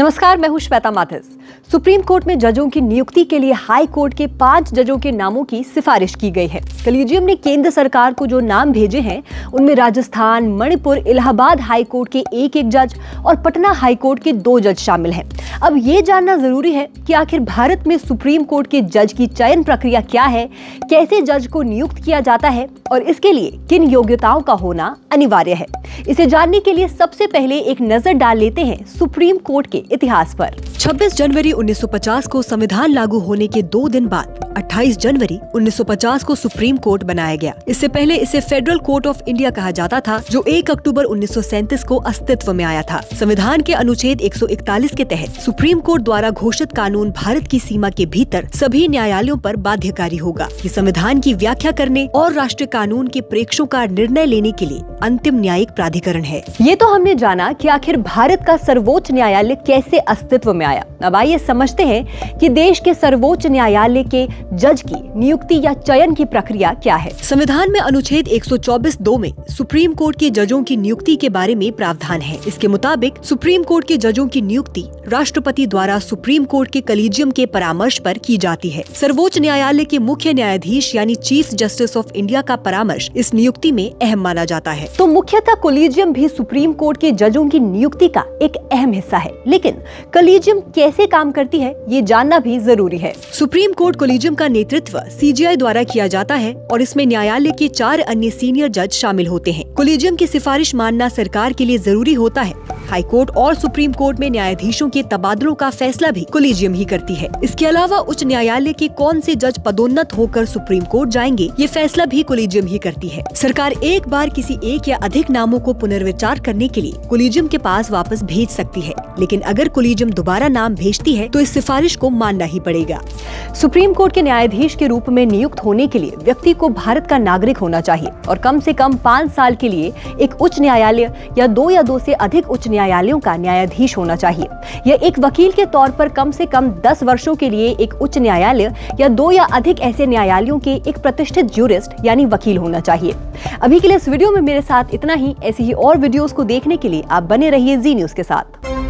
नमस्कार, मैं हूं श्वेता माथिस। सुप्रीम कोर्ट में जजों की नियुक्ति के लिए हाई कोर्ट के 5 जजों के नामों की सिफारिश की गई है। कॉलेजियम ने केंद्र सरकार को जो नाम भेजे हैं उनमें राजस्थान, मणिपुर, इलाहाबाद हाई कोर्ट के 1 जज और पटना हाई कोर्ट के 2 जज शामिल हैं। अब ये जानना जरूरी है कि आखिर भारत में सुप्रीम कोर्ट के जज की चयन प्रक्रिया क्या है, कैसे जज को नियुक्त किया जाता है और इसके लिए किन योग्यताओं का होना अनिवार्य है। इसे जानने के लिए सबसे पहले एक नजर डाल लेते हैं सुप्रीम कोर्ट के इतिहास पर। 26 जनवरी 1950 को संविधान लागू होने के 2 दिन बाद 28 जनवरी 1950 को सुप्रीम कोर्ट बनाया गया। इससे पहले इसे फेडरल कोर्ट ऑफ इंडिया कहा जाता था, जो 1 अक्टूबर 1937 को अस्तित्व में आया था। संविधान के अनुच्छेद 141 के तहत सुप्रीम कोर्ट द्वारा घोषित कानून भारत की सीमा के भीतर सभी न्यायालयों पर बाध्यकारी होगा। ये संविधान की व्याख्या करने और राष्ट्रीय कानून के प्रेक्षों का निर्णय लेने के लिए अंतिम न्यायिक प्राधिकरण है। ये तो हमने जाना कि आखिर भारत का सर्वोच्च न्यायालय कैसे अस्तित्व में आया। अब आइए समझते हैं कि देश के सर्वोच्च न्यायालय के जज की नियुक्ति या चयन की प्रक्रिया क्या है। संविधान में अनुच्छेद 124(2) में सुप्रीम कोर्ट के जजों की नियुक्ति के बारे में प्रावधान है। इसके मुताबिक सुप्रीम कोर्ट के जजों की नियुक्ति राष्ट्रपति द्वारा सुप्रीम कोर्ट के कॉलेजियम के परामर्श पर की जाती है। सर्वोच्च न्यायालय के मुख्य न्यायाधीश यानी चीफ जस्टिस ऑफ इंडिया का परामर्श इस नियुक्ति में अहम माना जाता है। तो मुख्यतः कॉलेजियम भी सुप्रीम कोर्ट के जजों की नियुक्ति का एक अहम हिस्सा है, लेकिन कॉलेजियम कैसे काम करती है ये जानना भी जरूरी है। सुप्रीम कोर्ट कॉलेजियम का नेतृत्व सीजीआई द्वारा किया जाता है और इसमें न्यायालय के 4 अन्य सीनियर जज शामिल होते हैं। कॉलेजियम की सिफारिश मानना सरकार के लिए जरूरी होता है। हाई कोर्ट और सुप्रीम कोर्ट में न्यायाधीशों के तबादलों का फैसला भी कॉलेजियम ही करती है। इसके अलावा उच्च न्यायालय के कौन से जज पदोन्नत होकर सुप्रीम कोर्ट जाएंगे ये फैसला भी कॉलेजियम ही करती है। सरकार एक बार किसी एक या अधिक नामों को पुनर्विचार करने के लिए कॉलेजियम के पास वापस भेज सकती है, लेकिन अगर कॉलेजियम दोबारा नाम भेजती है तो इस सिफारिश को मानना ही पड़ेगा। सुप्रीम कोर्ट के न्यायाधीश के रूप में नियुक्त होने के लिए व्यक्ति को भारत का नागरिक होना चाहिए और कम से कम 5 साल के लिए एक उच्च न्यायालय या 2 से अधिक उच्च न्यायालयों का न्यायाधीश होना चाहिए। यह एक वकील के तौर पर कम से कम 10 वर्षों के लिए एक उच्च न्यायालय या 2 या अधिक ऐसे न्यायालयों के एक प्रतिष्ठित ज्यूरिस्ट यानी वकील होना चाहिए। अभी के लिए इस वीडियो में मेरे साथ इतना ही। ऐसी ही और वीडियोस को देखने के लिए आप बने रहिए जी न्यूज़ के साथ।